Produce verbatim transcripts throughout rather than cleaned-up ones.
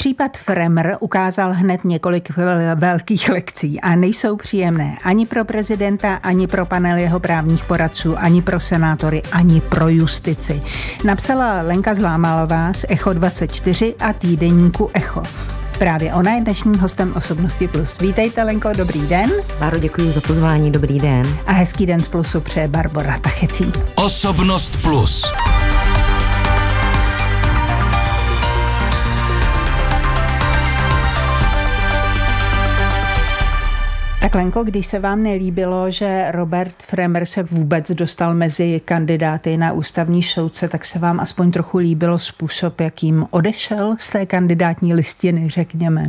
Případ Fremr ukázal hned několik velkých lekcí a nejsou příjemné ani pro prezidenta, ani pro panel jeho právních poradců, ani pro senátory, ani pro justici. Napsala Lenka Zlámalová z Echo dvacet čtyři a Týdeníku Echo. Právě ona je dnešním hostem Osobnosti Plus. Vítejte, Lenko, dobrý den. Báro, děkuji za pozvání, dobrý den. A hezký den z Plusu přeje Barbara Tachecí. Osobnost Plus. Tak, Lenko, když se vám nelíbilo, že Robert Fremr se vůbec dostal mezi kandidáty na ústavní soudce, tak se vám aspoň trochu líbilo způsob, jakým odešel z té kandidátní listiny, řekněme?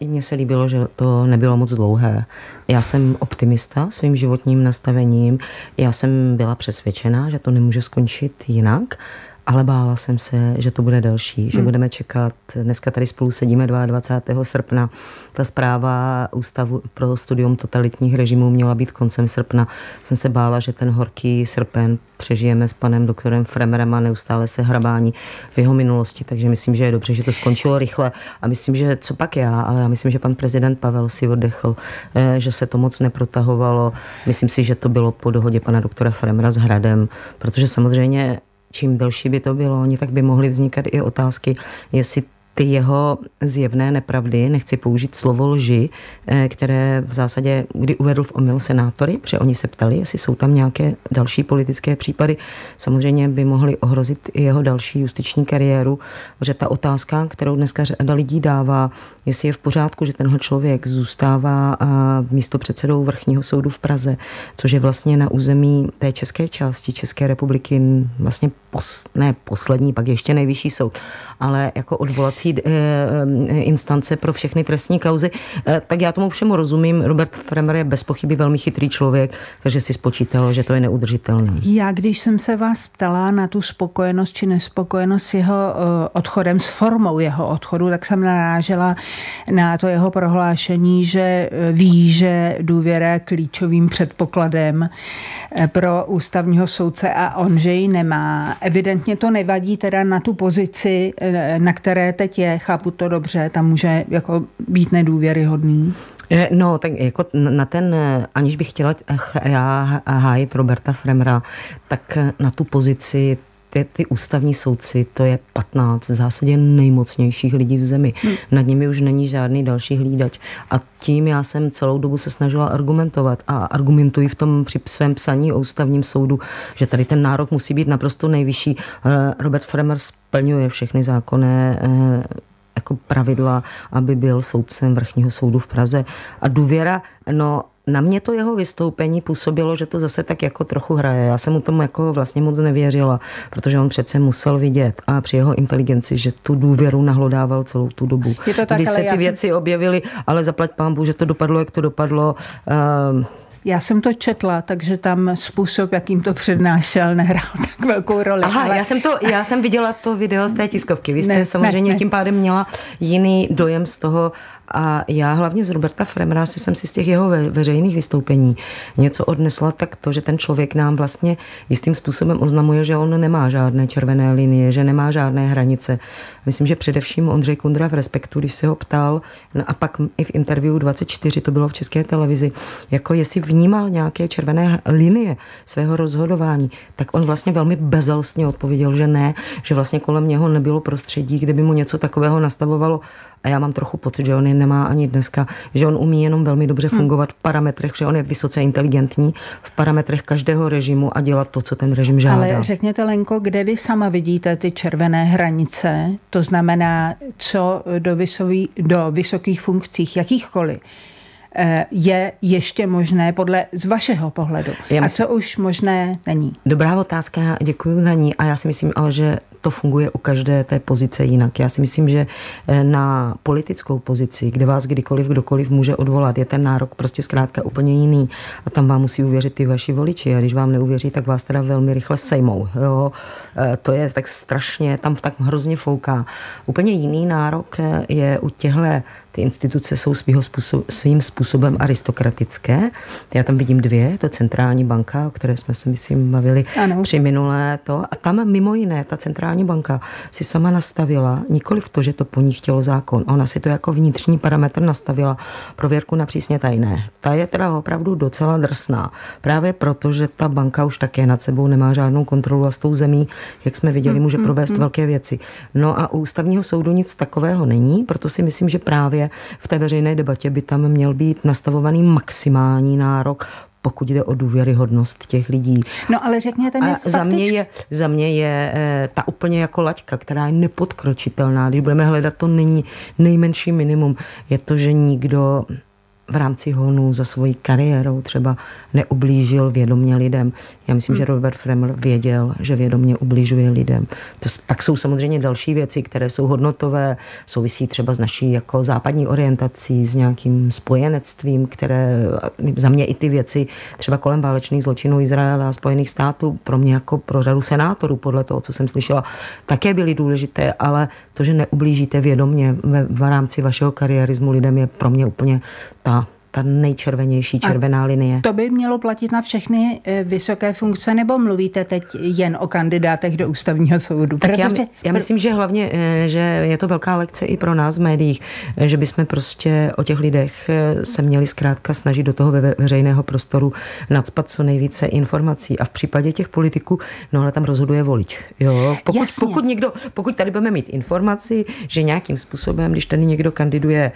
E, mně se líbilo, že to nebylo moc dlouhé. Já jsem optimista svým životním nastavením. Já jsem byla přesvědčena, že to nemůže skončit jinak, ale bála jsem se, že to bude delší, že hmm. budeme čekat. Dneska tady spolu sedíme dvacátého druhého srpna. Ta zpráva Ústavu pro studium totalitních režimů měla být koncem srpna. Jsem se bála, že ten horký srpen přežijeme s panem doktorem Fremrem a neustále se hrabání v jeho minulosti, takže myslím, že je dobře, že to skončilo rychle. A myslím, že co pak já, ale já myslím, že pan prezident Pavel si oddechl, že se to moc neprotahovalo. Myslím si, že to bylo po dohodě pana doktora Fremra s Hradem, protože samozřejmě čím delší by to bylo, oni tak by mohly vznikat i otázky, jestli ty jeho zjevné nepravdy, nechci použít slovo lži, které v zásadě, kdy uvedl v omyl senátory, protože oni se ptali, jestli jsou tam nějaké další politické případy, samozřejmě by mohly ohrozit i jeho další justiční kariéru, že ta otázka, kterou dneska řada lidí dává, jestli je v pořádku, že tenhle člověk zůstává místopředsedou Vrchního soudu v Praze, což je vlastně na území té české části České republiky vlastně pos, ne poslední, pak ještě nejvyšší soud, ale jako odvolací instance pro všechny trestní kauzy, tak já tomu všemu rozumím. Robert Fremr je bez pochyby velmi chytrý člověk, takže si spočítal, že to je neudržitelné. Já, když jsem se vás ptala na tu spokojenost či nespokojenost s jeho odchodem, s formou jeho odchodu, tak jsem narážela na to jeho prohlášení, že ví, že důvěra je klíčovým předpokladem pro ústavního soudce a on, že ji nemá. Evidentně to nevadí teda na tu pozici, na které teď je, chápu to dobře, tam může jako být nedůvěryhodný. No, tak jako na ten, aniž bych chtěla já hájit Roberta Fremra, tak na tu pozici Ty, ty ústavní soudci, to je patnáct v zásadě nejmocnějších lidí v zemi. Hmm. Nad nimi už není žádný další hlídač. A tím já jsem celou dobu se snažila argumentovat a argumentuji v tom při svém psaní o ústavním soudu, že tady ten nárok musí být naprosto nejvyšší. Robert Fremr splňuje všechny zákonné jako pravidla, aby byl soudcem Vrchního soudu v Praze. A důvěra, no, na mě to jeho vystoupení působilo, že to zase tak jako trochu hraje. Já jsem mu tomu jako vlastně moc nevěřila, protože on přece musel vidět a při jeho inteligenci, že tu důvěru nahlodával celou tu dobu. Je to tak, když se ty věci jsem... objevily, ale zaplať pánbůh, že to dopadlo, jak to dopadlo. Uh... Já jsem to četla, takže tam způsob, jakým to přednášel, nehrál tak velkou roli. Aha, ale... já, jsem to, já jsem viděla to video z té tiskovky. Vy jste ne, samozřejmě ne, ne. tím pádem měla jiný dojem z toho. A já hlavně z Roberta Fremra si jsem si z těch jeho ve, veřejných vystoupení něco odnesla, tak to, že ten člověk nám vlastně jistým způsobem oznamuje, že on nemá žádné červené linie, že nemá žádné hranice. Myslím, že především Ondřej Kundra v Respektu, když se ho ptal, no a pak i v Interview dvacet čtyři, to bylo v České televizi, jako jestli vnímal nějaké červené linie svého rozhodování, tak on vlastně velmi bezelstně odpověděl, že ne, že vlastně kolem něho nebylo prostředí, kde by mu něco takového nastavovalo. A já mám trochu pocit, že on je nemá ani dneska, že on umí jenom velmi dobře fungovat v parametrech, že on je vysoce inteligentní v parametrech každého režimu a dělat to, co ten režim žádá. Ale řekněte, Lenko, kde vy sama vidíte ty červené hranice, to znamená, co do, vysový, do vysokých funkcích, jakýchkoliv, je ještě možné podle z vašeho pohledu? A co už možné není? Dobrá otázka, děkuji za ní. A já si myslím, ale že to funguje u každé té pozice jinak. Já si myslím, že na politickou pozici, kde vás kdykoliv, kdokoliv může odvolat, je ten nárok prostě zkrátka úplně jiný. A tam vám musí uvěřit ty vaši voliči. A když vám neuvěří, tak vás teda velmi rychle sejmou. Jo? To je tak strašně, tam tak hrozně fouká. Úplně jiný nárok je u těhle. Ty instituce jsou svým způsobem aristokratické. Já tam vidím dvě, to je Centrální banka, o které jsme se, myslím, bavili ano. při minulé to. A tam mimo jiné ta centrální centrální banka si sama nastavila, nikoli v to, že to po ní chtělo zákon, ona si to jako vnitřní parametr nastavila prověrku na přísně tajné. Ta je teda opravdu docela drsná, právě proto, že ta banka už také nad sebou nemá žádnou kontrolu a s tou zemí, jak jsme viděli, může provést velké věci. No a u ústavního soudu nic takového není, proto si myslím, že právě v té veřejné debatě by tam měl být nastavovaný maximální nárok, pokud jde o důvěryhodnost těch lidí. No ale řekněte mi fakticky. Za mě je, za mě je e, ta úplně jako laťka, která je nepodkročitelná. Když budeme hledat, to není nejmenší minimum. Je to, že nikdo v rámci honu za svojí kariérou třeba neublížil vědomě lidem. Já myslím, hmm. že Robert Fremr věděl, že vědomě ublížuje lidem. To pak jsou samozřejmě další věci, které jsou hodnotové, souvisí třeba s naší jako západní orientací, s nějakým spojenectvím, které za mě i ty věci třeba kolem válečných zločinů Izraela a Spojených států, pro mě jako pro řadu senátorů, podle toho, co jsem slyšela, také byly důležité, ale to, že neublížíte vědomě ve, v rámci vašeho kariérismu lidem, je pro mě úplně ta ta nejčervenější červená a linie. To by mělo platit na všechny vysoké funkce, nebo mluvíte teď jen o kandidátech do ústavního soudu? Tak protože... já, já myslím, že hlavně, že je to velká lekce i pro nás v médiích, že bychom prostě o těch lidech se měli zkrátka snažit do toho ve veřejného prostoru nacpat co nejvíce informací. A v případě těch politiků, no ale tam rozhoduje volič. Jo? Pokud, pokud, někdo, pokud tady budeme mít informaci, že nějakým způsobem, když tady někdo kandiduje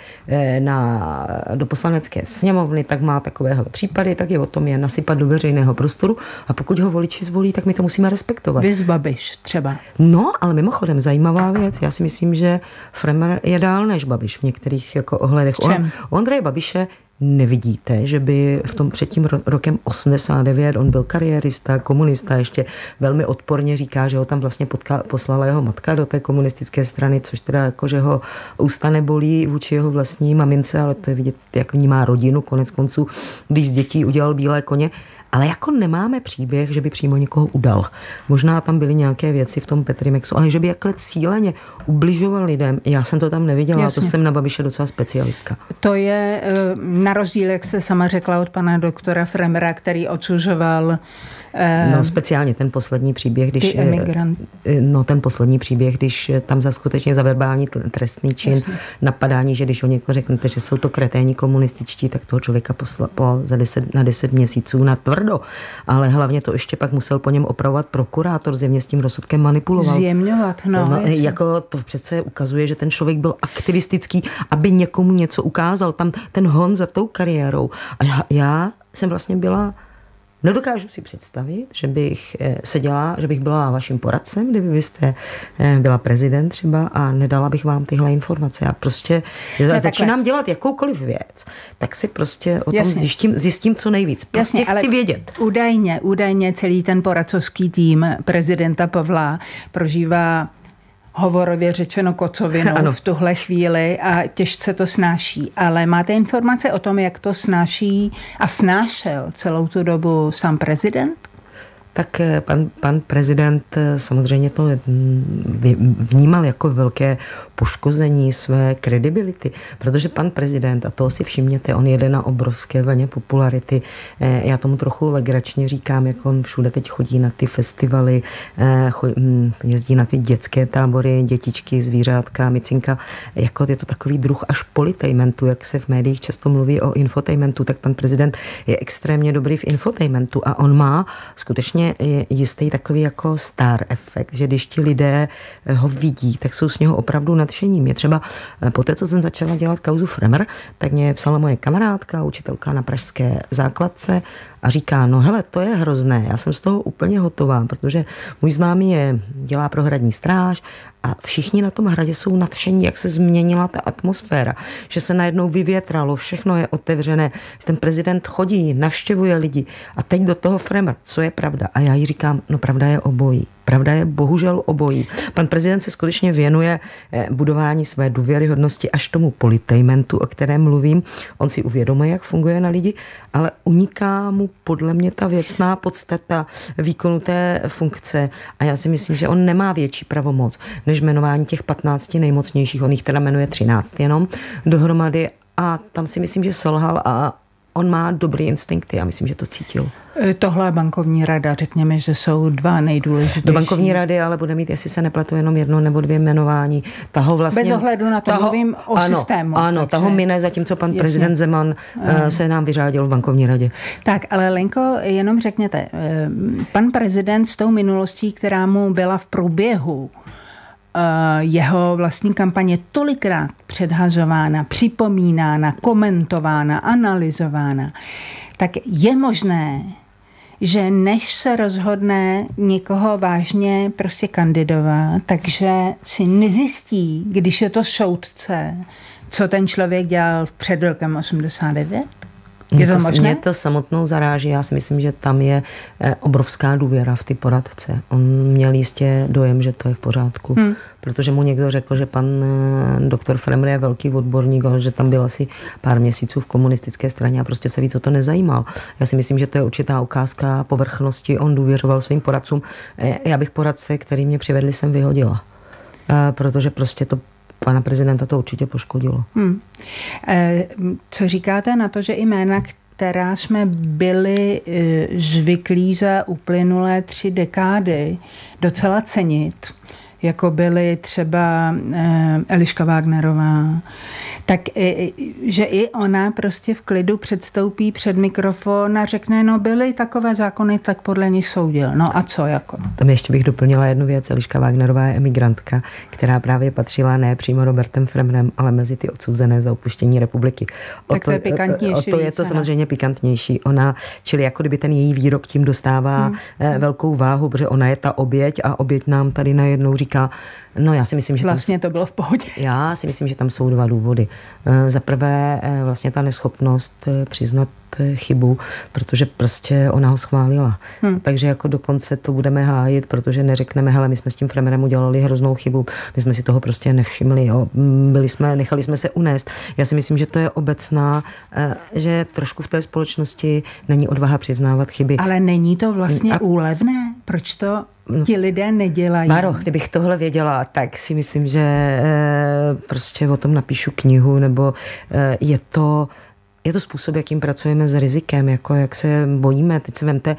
na, do poslanecké sněmovny, tak má takovéhle případy, tak je o tom je nasypat do veřejného prostoru a pokud ho voliči zvolí, tak my to musíme respektovat. Vy z Babiš třeba. No, ale mimochodem zajímavá věc. Já si myslím, že Fremr je dál než Babiš v některých jako ohledech. On, Ondrej Babiše nevidíte, že by v tom předtím rokem osmdesát devět, on byl kariérista, komunista, ještě velmi odporně říká, že ho tam vlastně potká, poslala jeho matka do té komunistické strany, což teda jako, že ho ústa nebolí vůči jeho vlastní mamince, ale to je vidět, jak vnímá rodinu, konec konců, když z dětí udělal bílé koně. Ale jako nemáme příběh, že by přímo někoho udal. Možná tam byly nějaké věci v tom Petrimexu, ale že by jakhle cíleně ubližoval lidem, já jsem to tam neviděla. Jasně. A to jsem na Babiše docela specialistka. To je na rozdíl, jak se sama řekla, od pana doktora Fremra, který odsužoval... No speciálně ten poslední příběh, když... No ten poslední příběh, když tam za skutečně za verbální trestný čin. Jasně. Napadání, že když o někoho řeknete, že jsou to kreténi komunističtí, tak toho člověka poslal za deset, na deset měsíců na tvrdou. Ale hlavně to ještě pak musel po něm opravovat prokurátor, zjemně s tím rozsudkem manipuloval. Zjemňovat, no. no jako to přece ukazuje, že ten člověk byl aktivistický, aby někomu něco ukázal. Tam ten hon za tou kariérou. A já, já jsem vlastně byla... Nedokážu si představit, že bych seděla, že bych byla vaším poradcem, kdyby vy jste byla prezident třeba a nedala bych vám tyhle informace. Já prostě no začínám dělat jakoukoliv věc, tak si prostě o tom zjistím, zjistím co nejvíc. Prostě Jasně, chci vědět. Údajně, údajně celý ten poradcovský tým prezidenta Pavla prožívá hovorově řečeno kocovinou ano. v tuhle chvíli a těžce to snáší. Ale máte informace o tom, jak to snáší a snášel celou tu dobu sám prezident? Tak pan, pan prezident samozřejmě to vnímal jako velké poškození své kredibility, protože pan prezident, a toho si všimněte, on jede na obrovské vlně popularity. Já tomu trochu legračně říkám, jak on všude teď chodí na ty festivaly, jezdí na ty dětské tábory, dětičky, zvířátka, micinka. Jako je to takový druh až politainmentu, jak se v médiích často mluví o infotainmentu, tak pan prezident je extrémně dobrý v infotainmentu a on má skutečně je jistý takový jako star efekt, že když ti lidé ho vidí, tak jsou s něho opravdu nadšení. Mě třeba po té, co jsem začala dělat kauzu Fremr, tak mě psala moje kamarádka, učitelka na pražské základce a říká, no hele, to je hrozné, já jsem z toho úplně hotová, protože můj známý je, dělá prohradní stráž a všichni na tom hradě jsou nadšení, jak se změnila ta atmosféra, že se najednou vyvětralo, všechno je otevřené, že ten prezident chodí, navštěvuje lidi a teď do toho Fremr, co je pravda? A já jí říkám, no pravda je obojí. Pravda je bohužel obojí. Pan prezident se skutečně věnuje budování své důvěryhodnosti až tomu politainmentu, o kterém mluvím. On si uvědomuje, jak funguje na lidi, ale uniká mu podle mě ta věcná podstata výkonu té funkce. A já si myslím, že on nemá větší pravomoc než jmenování těch patnácti nejmocnějších. On jich teda jmenuje třináct jenom dohromady a tam si myslím, že selhal a on má dobrý instinkty, já myslím, že to cítil. Tohle bankovní rada, řekněme, že jsou dva nejdůležitější. Do bankovní rady ale bude mít, jestli se nepletu, jenom jedno nebo dvě jmenování. Ta ho vlastně, bez ohledu na to, taho, mluvím o ano, systému. Ano, ta ho mine, zatímco pan jasně. prezident Zeman ano. se nám vyřádil v bankovní radě. Tak, ale Lenko, jenom řekněte, pan prezident s tou minulostí, která mu byla v průběhu jeho vlastní kampaně tolikrát předhazována, připomínána, komentována, analyzována, tak je možné, že než se rozhodne někoho vážně prostě kandidovat, takže si nezjistí, když je to soudce, co ten člověk dělal před rokem osmdesát devět? Je to, to mě to samotnou zaráží. Já si myslím, že tam je obrovská důvěra v ty poradce. On měl jistě dojem, že to je v pořádku, hmm. protože mu někdo řekl, že pan doktor Fremr je velký odborník, že tam byl asi pár měsíců v komunistické straně a prostě se víc o to nezajímal. Já si myslím, že to je určitá ukázka povrchnosti. On důvěřoval svým poradcům. Já bych poradce, který mě přivedli, jsem vyhodila. Protože prostě to pana prezidenta to určitě poškodilo. Hmm. Eh, co říkáte na to, že jména, která jsme byli eh, zvyklí za uplynulé tři dekády docela cenit, jako byly třeba eh, Eliška Wagnerová, tak eh, že i ona prostě v klidu předstoupí před mikrofon a řekne, no byly takové zákony, tak podle nich soudil. No a co jako? Tam ještě bych doplnila jednu věc. Eliška Wagnerová je emigrantka, která právě patřila ne přímo Robertem Fremrem, ale mezi ty odsouzené za opuštění republiky. O tak to, to je pikantnější. O to je to samozřejmě pikantnější. Ona, čili jako kdyby ten její výrok tím dostává hmm. eh, velkou váhu, protože ona je ta oběť a oběť nám tady najednou říká, no já si myslím, že vlastně tam, to bylo v pohodě. Já si myslím, že tam jsou dva důvody. Za prvé vlastně ta neschopnost přiznat chybu, protože prostě ona ho schválila. Hmm. Takže jako dokonce to budeme hájit, protože neřekneme, hele, my jsme s tím Fremerem udělali hroznou chybu, my jsme si toho prostě nevšimli, jo. Byli jsme, nechali jsme se unést. Já si myslím, že to je obecná, že trošku v té společnosti není odvaha přiznávat chyby. Ale není to vlastně A... úlevné? Proč to ti lidé nedělají? Máro, kdybych tohle věděla, tak si myslím, že e, prostě o tom napíšu knihu, nebo e, je to... Je to způsob, jakým pracujeme s rizikem, jako jak se bojíme. Teď si vemte,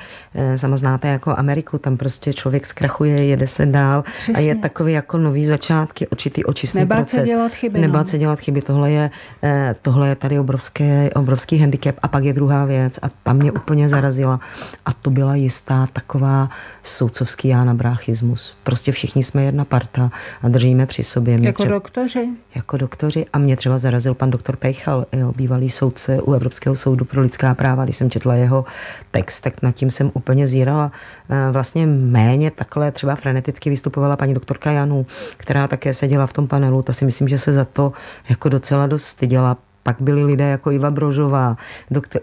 sama znáte jako Ameriku, tam prostě člověk zkrachuje, jede se dál. Přesně. A je takový jako nový začátky, určitý očistný Nebát proces. Nebát se dělat chyby. Nebát no. se dělat chyby. Tohle je, tohle je tady obrovské, obrovský handicap. A pak je druhá věc a ta mě úplně zarazila. A to byla jistá taková soudcovský jánabrachismus. Prostě všichni jsme jedna parta a držíme při sobě. Mě jako třeba, doktoři. Jako doktoři. A mě třeba zarazil pan doktor Pejchal, jo, bývalý soudce u Evropského soudu pro lidská práva. Když jsem četla jeho text, tak nad tím jsem úplně zírala. Vlastně méně takhle třeba freneticky vystupovala paní doktorka Janu, která také seděla v tom panelu. Ta si myslím, že se za to jako docela dost styděla. Pak byli lidé jako Iva Brožová,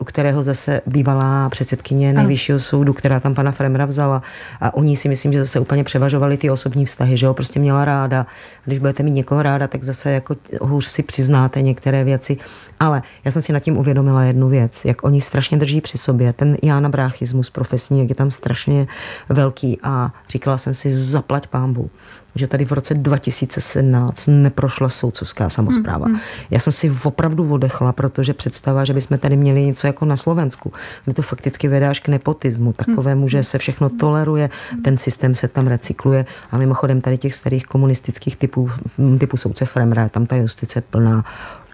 u kterého zase bývalá předsedkyně nejvyššího soudu, která tam pana Fremra vzala. A u ní si myslím, že zase úplně převažovaly ty osobní vztahy, že ho prostě měla ráda. Když budete mít někoho ráda, tak zase jako hůř si přiznáte některé věci. Ale já jsem si nad tím uvědomila jednu věc, jak oni strašně drží při sobě. Ten jánabrachismus profesní, jak je tam strašně velký. A říkala jsem si, zaplať pánbu, že tady v roce dva tisíce sedmnáct neprošla soudcovská samospráva. Mm, mm. Já jsem si opravdu odechla, protože představa, že bychom tady měli něco jako na Slovensku, kde to fakticky vedáš k nepotismu, takovému, že se všechno toleruje, ten systém se tam recykluje a mimochodem tady těch starých komunistických typů, typu soudce Fremra, tam ta justice plná.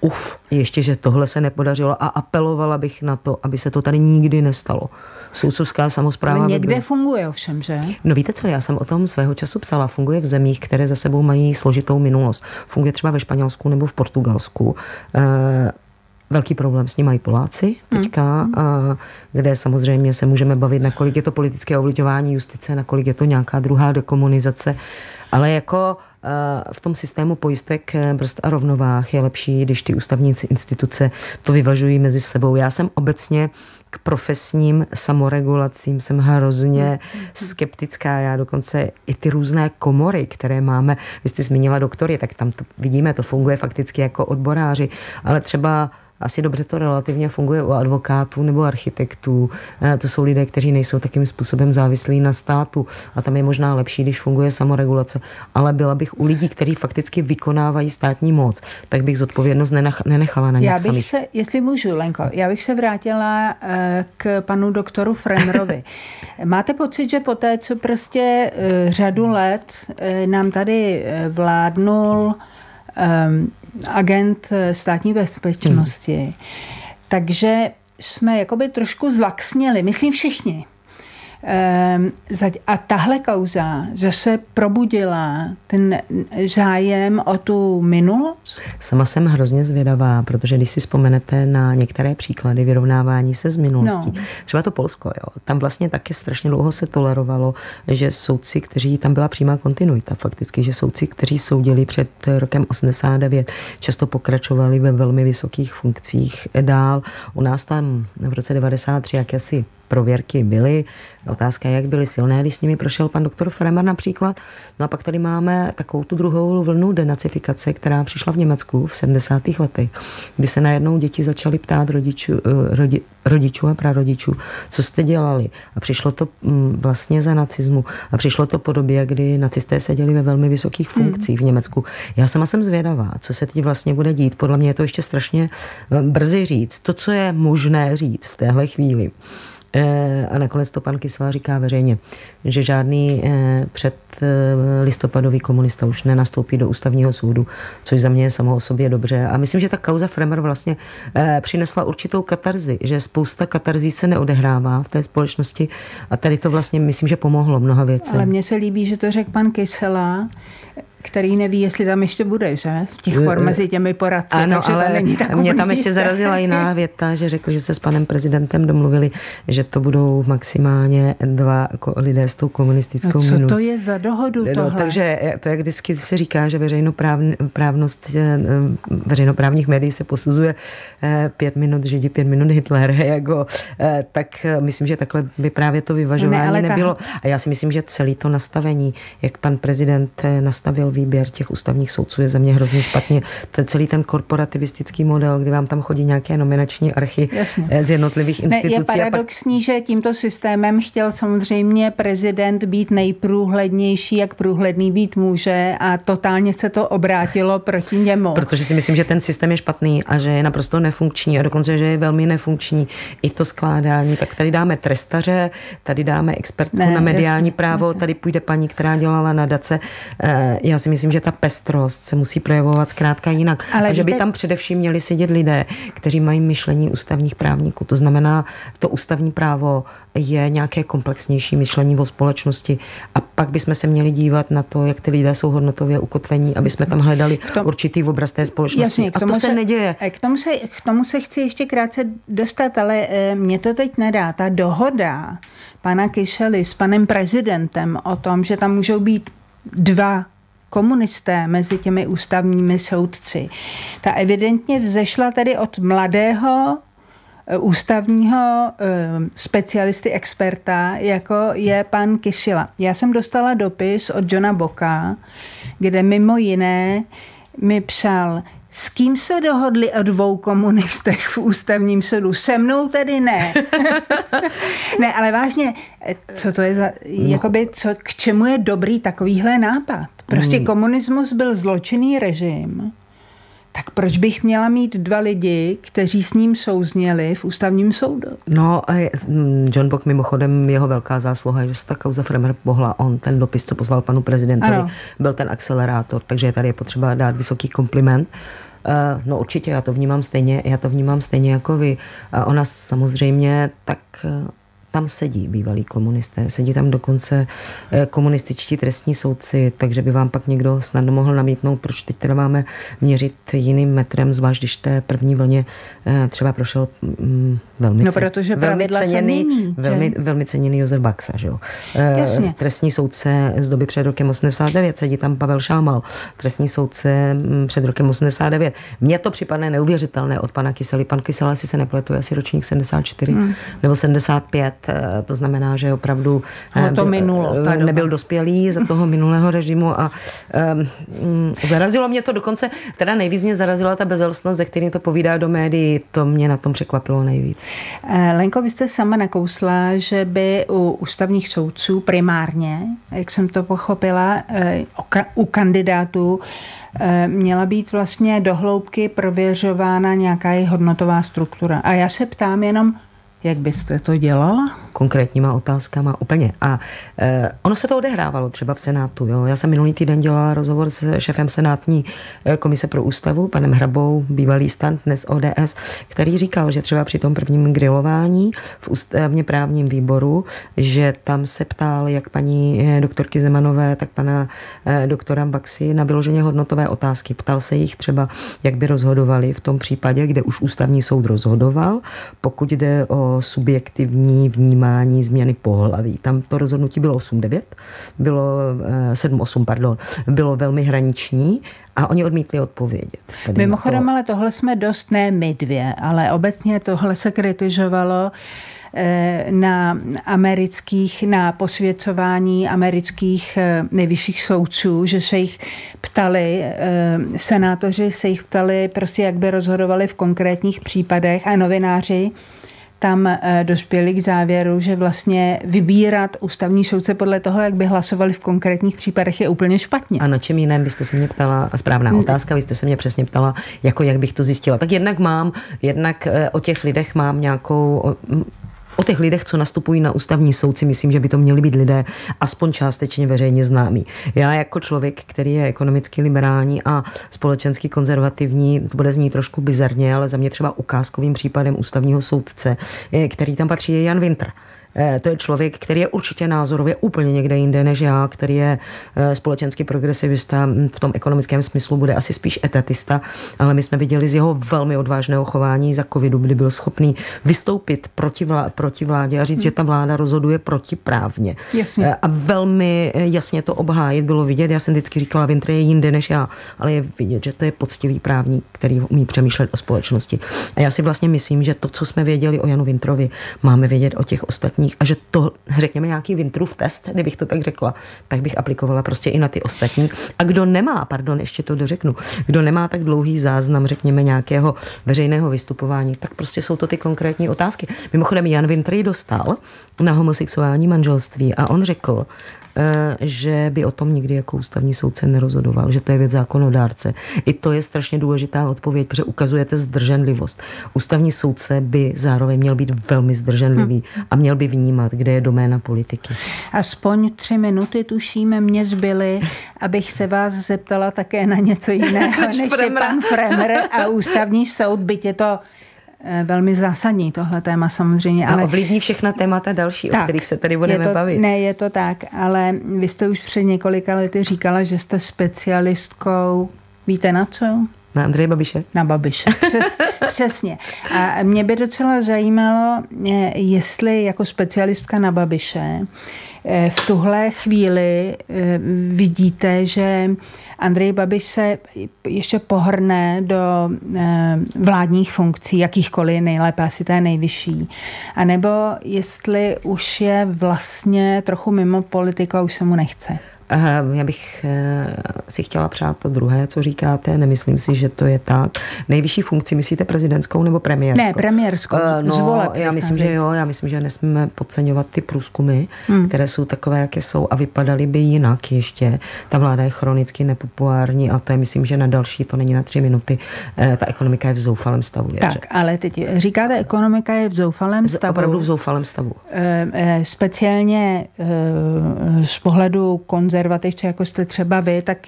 Uf, ještě, že tohle se nepodařilo a apelovala bych na to, aby se to tady nikdy nestalo. Soudcovská samospráva... Ale někde by... funguje ovšem, že? No víte co, já jsem o tom svého času psala. Funguje v zemích, které za sebou mají složitou minulost. Funguje třeba ve Španělsku nebo v Portugalsku. E- Velký problém s ní mají Poláci teďka, kde samozřejmě se můžeme bavit, nakolik je to politické ovlivňování justice, nakolik je to nějaká druhá dekomunizace. Ale jako v tom systému pojistek, brzd a rovnovách je lepší, když ty ústavní instituce to vyvažují mezi sebou. Já jsem obecně k profesním samoregulacím jsem hrozně skeptická. Já dokonce i ty různé komory, které máme, vy jste zmínila doktory, tak tam to vidíme, to funguje fakticky jako odboráři, ale třeba Asi dobře to relativně funguje u advokátů nebo architektů. To jsou lidé, kteří nejsou takým způsobem závislí na státu. A tam je možná lepší, když funguje samoregulace. Ale byla bych u lidí, kteří fakticky vykonávají státní moc, tak bych zodpovědnost nenechala na nich já bych samých. Se, jestli můžu, Lenko, já bych se vrátila k panu doktoru Fremrovi. Máte pocit, že po té, co prostě řadu let nám tady vládnul agent státní bezpečnosti. Hmm. Takže jsme jakoby trošku zlaxněli, myslím všichni. A tahle kauza, že se probudila ten zájem o tu minulost? Sama jsem hrozně zvědavá, protože když si vzpomenete na některé příklady vyrovnávání se s minulostí, no. Třeba to Polsko, jo, tam vlastně taky strašně dlouho se tolerovalo, že soudci, kteří, tam byla přímá kontinuita fakticky, že soudci, kteří soudili před rokem osmdesát devět, často pokračovali ve velmi vysokých funkcích dál. U nás tam v roce devadesát tři, jak asi prověrky byly. Otázka, jak byly silné, když s nimi prošel pan doktor Fremr například. No a pak tady máme takovou tu druhou vlnu denacifikace, která přišla v Německu v sedmdesátých letech, kdy se najednou děti začaly ptát rodičů, rodi, rodičů a prarodičů, co jste dělali. A přišlo to vlastně za nacismu. A přišlo to po době, kdy nacisté seděli ve velmi vysokých funkcích mm. v Německu. Já sama jsem zvědavá, co se teď vlastně bude dít. Podle mě je to ještě strašně brzy říct. To, co je možné říct v téhle chvíli, a nakonec to pan Kysela říká veřejně, že žádný předlistopadový komunista už nenastoupí do ústavního soudu, což za mě je samo o sobě dobře. A myslím, že ta kauza Fremr vlastně přinesla určitou katarzi, že spousta katarzí se neodehrává v té společnosti a tady to vlastně myslím, že pomohlo mnoha věcem. Ale mně se líbí, že to řekl pan Kysela, který neví, jestli tam ještě bude, že? V těch formách mezi těmi poradci. Ano, takže ale to není tak mě tam ještě zarazila jiná věta, že řekl, že se s panem prezidentem domluvili, že to budou maximálně dva lidé s tou komunistickou minulostí. No, co minu. to je za dohodu no, tohle? Takže to, jak vždycky se říká, že veřejnoprávnost veřejnoprávních médií se posuzuje pět minut Židi, pět minut Hitler, jako, tak myslím, že takhle by právě to vyvažování ne, nebylo. Ta... A já si myslím, že celý to nastavení, jak pan prezident nastavil výběr těch ústavních soudců, je za mě hrozně špatně. To je celý ten korporativistický model, kdy vám tam chodí nějaké nominační archy Jasně. z jednotlivých institucí. Ne, je paradoxní, pak... že tímto systémem chtěl samozřejmě prezident být nejprůhlednější, jak průhledný být může, a totálně se to obrátilo proti němu. Protože si myslím, že ten systém je špatný a že je naprosto nefunkční a dokonce, že je velmi nefunkční i to skládání. Tak tady dáme trestaře, tady dáme expertku ne, na mediální jasný, právo, jasný. Tady půjde paní, která dělala nadace. Já si myslím, že ta pestrost se musí projevovat zkrátka jinak. Ale a že by tam především měli sedět lidé, kteří mají myšlení ústavních právníků. To znamená, to ústavní právo je nějaké komplexnější myšlení o společnosti a pak bychom se měli dívat na to, jak ty lidé jsou hodnotově ukotvení, aby jsme tam hledali tom, určitý obraz té společnosti. Jasně, a to se, se neděje. K tomu se, k tomu se chci ještě krátce dostat, ale e, mě to teď nedá. Ta dohoda pana Kysely s panem prezidentem o tom, že tam můžou být dva komunisté mezi těmi ústavními soudci. Ta evidentně vzešla tady od mladého ústavního specialisty, experta, jako je pan Kysela. Já jsem dostala dopis od Johna Boka, kde mimo jiné mi psal, s kým se dohodli o dvou komunistech v ústavním soudu? Se mnou tedy ne. Ne, ale vážně, co to je za, jakoby, co, k čemu je dobrý takovýhle nápad? Prostě komunismus byl zločinný režim, tak proč bych měla mít dva lidi, kteří s ním souzněli v ústavním soudu? No, John Bok mimochodem, jeho velká zásluha je, že se ta kauza Fremr pohla. On ten dopis, co poslal panu prezidentovi, ano. byl ten akcelerátor, takže tady je potřeba dát vysoký kompliment. No určitě, já to vnímám stejně, já to vnímám stejně jako vy. Ona samozřejmě tak... Tam sedí bývalí komunisté, sedí tam dokonce komunističtí trestní soudci, takže by vám pak někdo snadno mohl namítnout, proč teď teda máme měřit jiným metrem, zvlášť když té první vlně třeba prošel mm, velmi, no, protože velmi, ceněný, mění, velmi, velmi ceněný Josef Baxa, že jo? Jasně. Trestní soudce z doby před rokem osmdesát devět, sedí tam Pavel Šámal, trestní soudce před rokem osmdesát devět. Mně to připadne neuvěřitelné od pana Kysely. Pan Kysela si se nepletuje asi ročník sedmdesát čtyři mm. nebo sedmdesát pět. To znamená, že opravdu no to minulo, nebyl dospělý za toho minulého režimu a um, zarazilo mě to dokonce, teda nejvíc mě zarazila ta bezelstnost, ze kterým to povídá do médií. To mě na tom překvapilo nejvíc. Lenko, vy jste sama nakousla, že by u ústavních soudců primárně, jak jsem to pochopila, u kandidátů měla být vlastně dohloubky prověřována nějaká jejich hodnotová struktura. A já se ptám jenom, jak byste to dělala? Konkrétníma otázkama úplně. A e, ono se to odehrávalo třeba v Senátu. Jo? Já jsem minulý týden dělala rozhovor s šéfem Senátní komise pro ústavu, panem Hrabou, bývalý stan, dnes O D S, který říkal, že třeba při tom prvním grilování v ústavně právním výboru, že tam se ptal jak paní doktorky Zemanové, tak pana e, doktora Baxy na vyloženě hodnotové otázky. Ptal se jich třeba, jak by rozhodovali v tom případě, kde už ústavní soud rozhodoval, pokud jde o subjektivní vnímání změny pohlaví. Tam to rozhodnutí bylo osm devět, bylo sedm osm, pardon, bylo velmi hraniční a oni odmítli odpovědět. Tady mimochodem, to... ale tohle jsme dost, ne my dvě, ale obecně tohle se kritizovalo na amerických, na posvěcování amerických nejvyšších soudců, že se jich ptali, senátoři se jich ptali prostě, jak by rozhodovali v konkrétních případech a novináři tam dospěli k závěru, že vlastně vybírat ústavní soudce podle toho, jak by hlasovali v konkrétních případech, je úplně špatně. A na čem jiném byste se mě ptala, a správná otázka, vy jste se mě přesně ptala, jako jak bych to zjistila. Tak jednak mám, jednak o těch lidech mám nějakou... O těch lidech, co nastupují na ústavní soudci, myslím, že by to měli být lidé aspoň částečně veřejně známí. Já jako člověk, který je ekonomicky liberální a společensky konzervativní, to bude znít trošku bizarně, ale za mě třeba ukázkovým případem ústavního soudce, který tam patří, je Jan Wintr. To je člověk, který je určitě názorově úplně někde jinde než já, který je společenský progresivista, v tom ekonomickém smyslu bude asi spíš etatista, ale my jsme viděli z jeho velmi odvážného chování za covidu, kdy byl schopný vystoupit proti, vlá- proti vládě a říct, hmm. že ta vláda rozhoduje protiprávně. Jasně. A velmi jasně to obhájit, bylo vidět, já jsem vždycky říkala, Wintr je jinde než já, ale je vidět, že to je poctivý právník, který umí přemýšlet o společnosti. A já si vlastně myslím, že to, co jsme věděli o Janu Wintrovi, máme vědět o těch ostatních. A že to, řekněme, nějaký Wintrův test, kdybych to tak řekla, tak bych aplikovala prostě i na ty ostatní. A kdo nemá, pardon, ještě to dořeknu, kdo nemá tak dlouhý záznam, řekněme, nějakého veřejného vystupování, tak prostě jsou to ty konkrétní otázky. Mimochodem, Jan Wintr ji dostal na homosexuální manželství a on řekl, že by o tom nikdy jako ústavní soudce nerozhodoval, že to je věc zákonodárce. I to je strašně důležitá odpověď, protože ukazujete zdrženlivost. Ústavní soudce by zároveň měl být velmi zdrženlivý a měl by vnímat, kde je doména politiky. Aspoň tři minuty, tušíme, mě zbyly, abych se vás zeptala také na něco jiného, než je pan Fremr a ústavní soud, byť je to velmi zásadní tohle téma samozřejmě. No, ale ovlivní všechna témata další, tak, o kterých se tady budeme to, bavit. Ne, je to tak, ale vy jste už před několika lety říkala, že jste specialistkou, víte na co? Na Andreje Babiše? Na Babiše, Přes, přesně. A mě by docela zajímalo, jestli jako specialistka na Babiše v tuhle chvíli vidíte, že Andrej Babiš se ještě pohrne do vládních funkcí, jakýchkoliv, nejlépe asi té nejvyšší. A nebo jestli už je vlastně trochu mimo politiku a už se mu nechce. Já bych si chtěla přát to druhé, co říkáte. Nemyslím si, že to je tak. Nejvyšší funkci myslíte prezidentskou nebo premiérskou? Ne, premiérskou. No, Zvolat, já myslím, že jo. Já myslím, že nesmíme podceňovat ty průzkumy, hmm. které jsou takové, jaké jsou a vypadaly by jinak ještě. Ta vláda je chronicky nepopulární a to je, myslím, že na další, to není na tři minuty. Ta ekonomika je v zoufalém stavu. Tak, že? Ale teď říkáte, ekonomika je v zoufalém z, stavu. Opravdu v zoufalém stavu. E, e, speciálně e, z pohledu konzervativní konzervativce, jako jste třeba vy, tak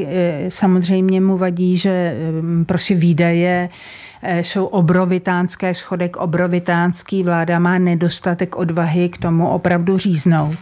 samozřejmě mu vadí, že prostě výdaje jsou obrovitánské, schodek obrovitánský, vláda má nedostatek odvahy k tomu opravdu říznout.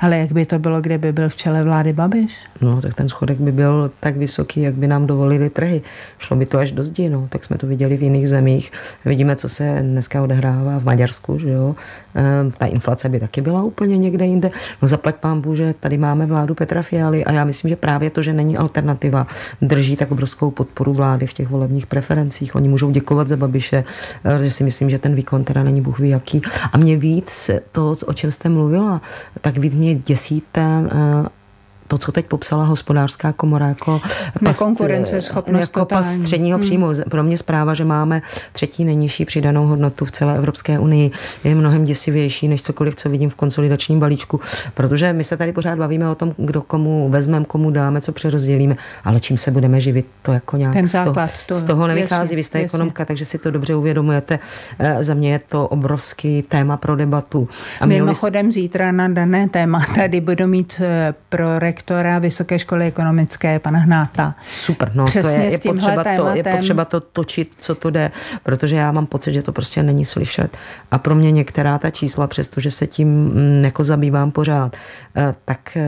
Ale jak by to bylo, kdyby byl v čele vlády Babiš? No, tak ten schodek by byl tak vysoký, jak by nám dovolili trhy. Šlo by to až do zdi, no. Tak jsme to viděli v jiných zemích. Vidíme, co se dneska odehrává v Maďarsku, že jo. Ehm, ta inflace by taky byla úplně někde jinde. No zaplať pánbůh, že tady máme vládu Petra Fialy a já myslím, že právě to, že není alternativa, drží tak obrovskou podporu vlády v těch volebních preferencích. Oni můžou děkovat za Babiše, že si myslím, že ten výkon teda není bůh ví jaký. A mě víc to, o čem jste mluvila, tak víc mě děsí ten, to, co teď popsala Hospodářská komora jako past, jako past středního hmm. příjmu. Pro mě zpráva, že máme třetí nejnižší přidanou hodnotu v celé Evropské unii, je mnohem děsivější než cokoliv, co vidím v konsolidačním balíčku. Protože my se tady pořád bavíme o tom, kdo komu vezmeme, komu dáme, co přerozdělíme, ale čím se budeme živit, to jako nějak ten základ, z, to, to, z toho nevychází. Vy jste ekonomka, takže si to dobře uvědomujete. E, za mě je to obrovský téma pro debatu. A mimochodem měli... zítra na dané téma tady budu mít pro rektor Vysoké školy ekonomické, pana Hnáta. Super, no přesně to je, je, potřeba to, je potřeba to točit, co to jde, protože já mám pocit, že to prostě není slyšet. A pro mě některá ta čísla, přestože se tím jako zabývám pořád, tak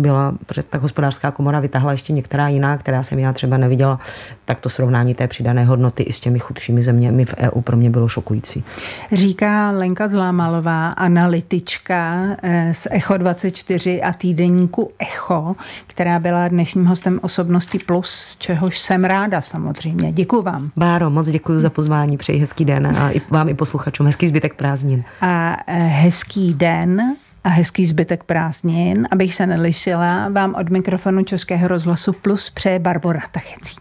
byla, tak Hospodářská komora vytáhla ještě některá jiná, která jsem já třeba neviděla, tak to srovnání té přidané hodnoty i s těmi chudšími zeměmi v E U pro mě bylo šokující. Říká Lenka Zlámalová, analytička z Echo dvacet čtyři a týdeníku Echo, která byla dnešním hostem Osobnosti Plus, čehož jsem ráda samozřejmě. Děkuju vám. Báro, moc děkuju za pozvání, přeji hezký den a i vám i posluchačům hezký zbytek prázdnin. A hezký den a hezký zbytek prázdnin, abych se nelišila, vám od mikrofonu Českého rozhlasu Plus přeje Barbara Tachecí.